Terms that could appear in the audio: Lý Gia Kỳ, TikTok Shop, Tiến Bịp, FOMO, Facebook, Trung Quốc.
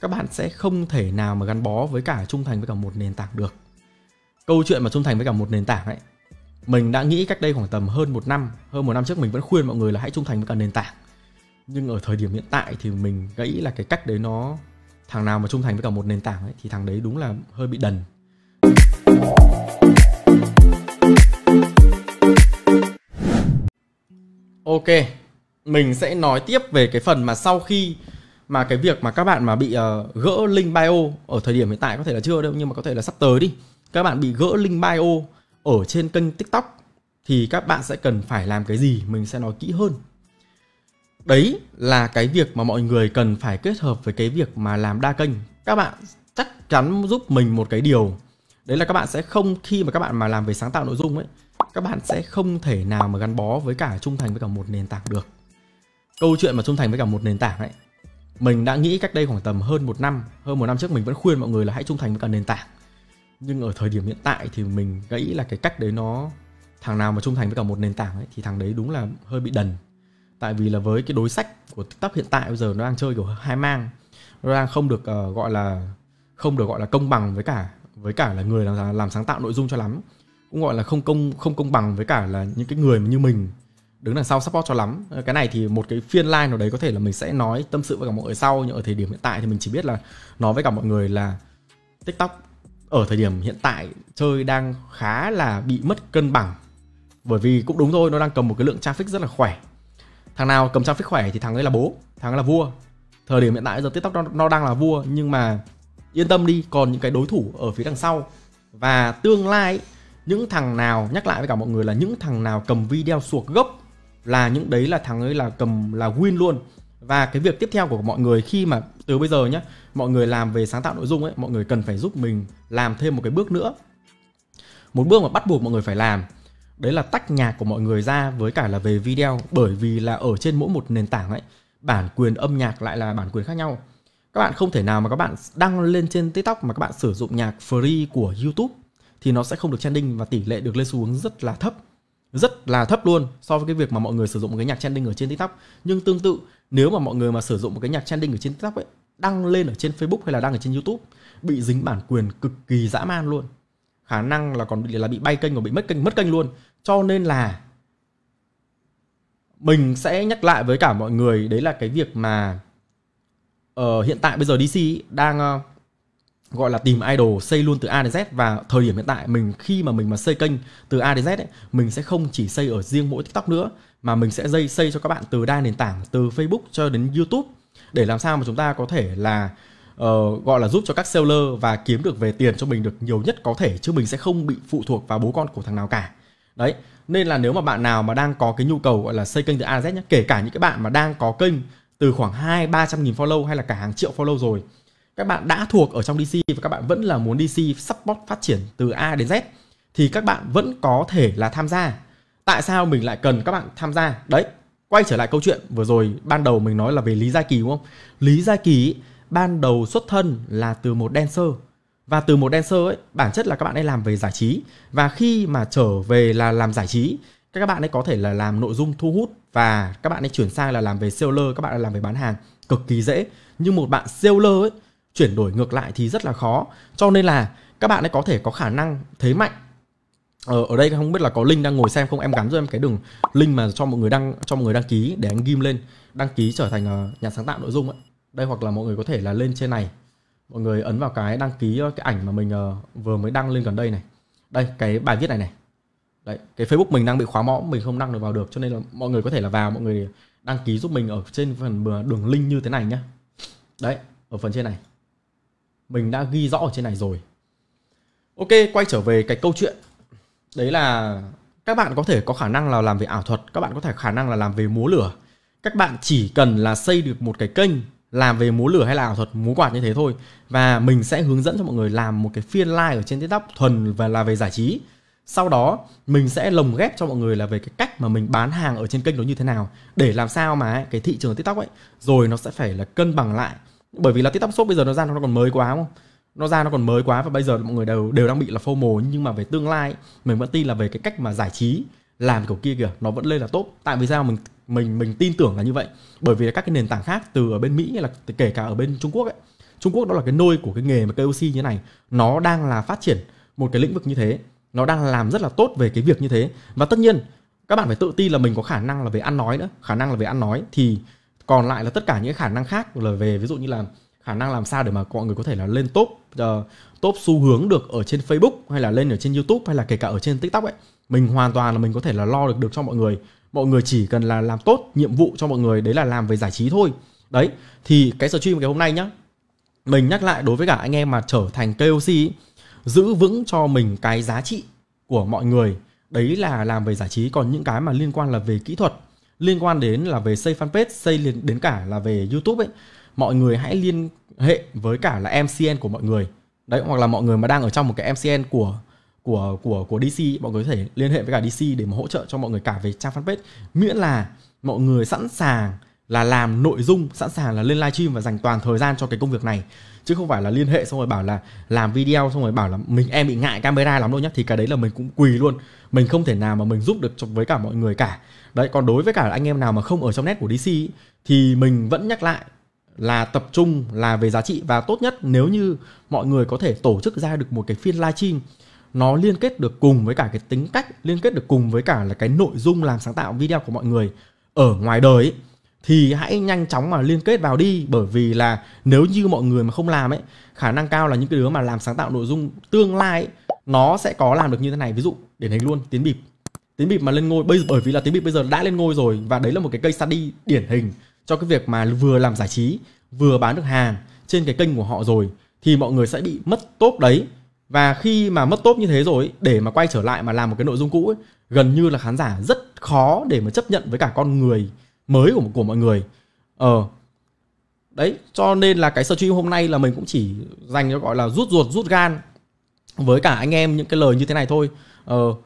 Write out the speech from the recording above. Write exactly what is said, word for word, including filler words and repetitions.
các bạn sẽ không thể nào mà gắn bó với cả trung thành với cả một nền tảng được. Câu chuyện mà trung thành với cả một nền tảng ấy, mình đã nghĩ cách đây khoảng tầm hơn một năm, hơn một năm trước mình vẫn khuyên mọi người là hãy trung thành với cả nền tảng. Nhưng ở thời điểm hiện tại thì mình nghĩ là cái cách đấy nó, thằng nào mà trung thành với cả một nền tảng ấy, thì thằng đấy đúng là hơi bị đần. Ok, mình sẽ nói tiếp về cái phần mà sau khi mà cái việc mà các bạn mà bị uh, gỡ link bio, ở thời điểm hiện tại có thể là chưa đâu nhưng mà có thể là sắp tới đi, các bạn bị gỡ link bio ở trên kênh TikTok thì các bạn sẽ cần phải làm cái gì, mình sẽ nói kỹ hơn. Đấy là cái việc mà mọi người cần phải kết hợp với cái việc mà làm đa kênh. Các bạn chắc chắn giúp mình một cái điều, đấy là các bạn sẽ không, khi mà các bạn mà làm về sáng tạo nội dung ấy, các bạn sẽ không thể nào mà gắn bó với cả trung thành với cả một nền tảng được. Câu chuyện mà trung thành với cả một nền tảng ấy, mình đã nghĩ cách đây khoảng tầm hơn một năm, hơn một năm trước mình vẫn khuyên mọi người là hãy trung thành với cả nền tảng. Nhưng ở thời điểm hiện tại thì mình nghĩ là cái cách đấy nó, thằng nào mà trung thành với cả một nền tảng ấy, thì thằng đấy đúng là hơi bị đần. Tại vì là với cái đối sách của TikTok hiện tại bây giờ nó đang chơi kiểu hai mang, nó đang không được uh, gọi là không được gọi là công bằng với cả với cả là người làm, làm sáng tạo nội dung cho lắm, cũng gọi là không công không công bằng với cả là những cái người như mình đứng đằng sau support cho lắm. Cái này thì một cái phiên live nào đấy có thể là mình sẽ nói tâm sự với cả mọi người sau, nhưng ở thời điểm hiện tại thì mình chỉ biết là nói với cả mọi người là TikTok ở thời điểm hiện tại chơi đang khá là bị mất cân bằng. Bởi vì cũng đúng thôi, nó đang cầm một cái lượng traffic rất là khỏe. Thằng nào cầm traffic khỏe thì thằng ấy là bố, thằng ấy là vua. Thời điểm hiện tại giờ TikTok nó, nó đang là vua, nhưng mà yên tâm đi, còn những cái đối thủ ở phía đằng sau. Và tương lai ấy, những thằng nào, nhắc lại với cả mọi người là những thằng nào cầm video suộc gốc là những đấy là thằng ấy là cầm là win luôn. Và cái việc tiếp theo của mọi người khi mà từ bây giờ nhé, mọi người làm về sáng tạo nội dung ấy, mọi người cần phải giúp mình làm thêm một cái bước nữa. Một bước mà bắt buộc mọi người phải làm, đấy là tách nhạc của mọi người ra với cả là về video. Bởi vì là ở trên mỗi một nền tảng ấy, bản quyền âm nhạc lại là bản quyền khác nhau. Các bạn không thể nào mà các bạn đăng lên trên TikTok mà các bạn sử dụng nhạc free của YouTube thì nó sẽ không được trending, và tỷ lệ được lên xu hướng rất là thấp, rất là thấp luôn so với cái việc mà mọi người sử dụng một cái nhạc trending ở trên TikTok. Nhưng tương tự, nếu mà mọi người mà sử dụng một cái nhạc trending ở trên TikTok ấy, đăng lên ở trên Facebook hay là đăng ở trên YouTube, bị dính bản quyền cực kỳ dã man luôn. Khả năng là còn bị, là bị bay kênh, còn bị mất kênh, mất kênh luôn. Cho nên là mình sẽ nhắc lại với cả mọi người, đấy là cái việc mà uh, hiện tại bây giờ đê xê đang uh, gọi là tìm idol xây luôn từ A đến Z. Và thời điểm hiện tại mình, khi mà mình mà xây kênh từ A đến Z ấy, mình sẽ không chỉ xây ở riêng mỗi TikTok nữa, mà mình sẽ dây xây cho các bạn từ đa nền tảng, từ Facebook cho đến YouTube, để làm sao mà chúng ta có thể là Uh, gọi là giúp cho các seller và kiếm được về tiền cho mình được nhiều nhất có thể, chứ mình sẽ không bị phụ thuộc vào bố con của thằng nào cả. Đấy, nên là nếu mà bạn nào mà đang có cái nhu cầu gọi là xây kênh từ A đến Z nhé, kể cả những cái bạn mà đang có kênh từ khoảng hai ba trăm nghìn follow hay là cả hàng triệu follow rồi, các bạn đã thuộc ở trong đê xê và các bạn vẫn là muốn đê xê support phát triển từ A đến Z, thì các bạn vẫn có thể là tham gia. Tại sao mình lại cần các bạn tham gia? Đấy, quay trở lại câu chuyện vừa rồi, ban đầu mình nói là về Lý Gia Kỳ đúng không? Lý Gia Kỳ ấy, ban đầu xuất thân là từ một dancer, và từ một dancer ấy, bản chất là các bạn ấy làm về giải trí. Và khi mà trở về là làm giải trí, các bạn ấy có thể là làm nội dung thu hút, và các bạn ấy chuyển sang là làm về seller, các bạn ấy làm về bán hàng cực kỳ dễ. Nhưng một bạn seller ấy, chuyển đổi ngược lại thì rất là khó. Cho nên là các bạn ấy có thể có khả năng thế mạnh. Ờ, ở đây không biết là có link đang ngồi xem không, em gắn cho em cái đường link mà cho mọi người đăng cho mọi người đăng ký để anh ghim lên, đăng ký trở thành nhà sáng tạo nội dung ấy. Đây, hoặc là mọi người có thể là lên trên này, mọi người ấn vào cái đăng ký cái ảnh mà mình uh, vừa mới đăng lên gần đây này. Đây, cái bài viết này này. Đấy, cái Facebook mình đang bị khóa mõm, mình không đăng được vào được, cho nên là mọi người có thể là vào, mọi người đăng ký giúp mình ở trên phần đường link như thế này nhá. Đấy, ở phần trên này mình đã ghi rõ ở trên này rồi. Ok, quay trở về cái câu chuyện, đấy là các bạn có thể có khả năng là làm về ảo thuật, các bạn có thể khả năng là làm về múa lửa. Các bạn chỉ cần là xây được một cái kênh làm về múa lửa hay là ảo thuật, múa quạt như thế thôi. Và mình sẽ hướng dẫn cho mọi người làm một cái phiên live ở trên TikTok thuần và là về giải trí. Sau đó mình sẽ lồng ghép cho mọi người là về cái cách mà mình bán hàng ở trên kênh đó như thế nào, để làm sao mà cái thị trường TikTok ấy rồi nó sẽ phải là cân bằng lại. Bởi vì là TikTok Shop bây giờ nó ra nó còn mới quá đúng không? Nó ra nó còn mới quá, và bây giờ mọi người đều đều đang bị là FOMO. Nhưng mà về tương lai ấy, mình vẫn tin là về cái cách mà giải trí làm kiểu kia kìa, nó vẫn lên là top. Tại vì sao mình mình mình tin tưởng là như vậy? Bởi vì là các cái nền tảng khác từ ở bên Mỹ hay là kể cả ở bên Trung Quốc ấy, Trung Quốc đó là cái nôi của cái nghề mà ca o xê như thế này. Nó đang là phát triển một cái lĩnh vực như thế, nó đang làm rất là tốt về cái việc như thế. Và tất nhiên các bạn phải tự tin là mình có khả năng là về ăn nói nữa, khả năng là về ăn nói. Thì còn lại là tất cả những khả năng khác là về ví dụ như là khả năng làm sao để mà mọi người có thể là lên top uh, top xu hướng được ở trên Facebook, hay là lên ở trên YouTube, hay là kể cả ở trên TikTok ấy. Mình hoàn toàn là mình có thể là lo được được cho mọi người. Mọi người chỉ cần là làm tốt nhiệm vụ cho mọi người, đấy là làm về giải trí thôi. Đấy, thì cái stream ngày hôm nay nhá, mình nhắc lại đối với cả anh em mà trở thành ca o xê ý, giữ vững cho mình cái giá trị của mọi người, đấy là làm về giải trí. Còn những cái mà liên quan là về kỹ thuật, liên quan đến là về xây fanpage, xây đến cả là về YouTube ấy, mọi người hãy liên hệ với cả là em xê en của mọi người. Đấy, hoặc là mọi người mà đang ở trong một cái em xê en của của của của đê xê, mọi người có thể liên hệ với cả đê xê để mà hỗ trợ cho mọi người cả về trang fanpage, miễn là mọi người sẵn sàng là làm nội dung, sẵn sàng là lên livestream và dành toàn thời gian cho cái công việc này, chứ không phải là liên hệ xong rồi bảo là làm video xong rồi bảo là mình em bị ngại camera lắm đâu nhá, thì cái đấy là mình cũng quỳ luôn, mình không thể nào mà mình giúp được với cả mọi người cả. Đấy, còn đối với cả anh em nào mà không ở trong net của đê xê ý, thì mình vẫn nhắc lại là tập trung là về giá trị. Và tốt nhất nếu như mọi người có thể tổ chức ra được một cái phiên livestream nó liên kết được cùng với cả cái tính cách, liên kết được cùng với cả là cái nội dung làm sáng tạo video của mọi người ở ngoài đời ấy, thì hãy nhanh chóng mà liên kết vào đi. Bởi vì là nếu như mọi người mà không làm ấy, khả năng cao là những cái đứa mà làm sáng tạo nội dung tương lai ấy, nó sẽ có làm được như thế này. Ví dụ điển hình luôn Tiến Bịp. Tiến Bịp mà lên ngôi bây, bởi vì là Tiến Bịp bây giờ đã lên ngôi rồi, và đấy là một cái case study điển hình cho cái việc mà vừa làm giải trí vừa bán được hàng trên cái kênh của họ rồi, thì mọi người sẽ bị mất top đấy. Và khi mà mất top như thế rồi, để mà quay trở lại mà làm một cái nội dung cũ ấy, gần như là khán giả rất khó để mà chấp nhận với cả con người mới của, của mọi người. Ờ đấy, cho nên là cái stream hôm nay là mình cũng chỉ dành cho gọi là rút ruột rút gan với cả anh em những cái lời như thế này thôi. Ờ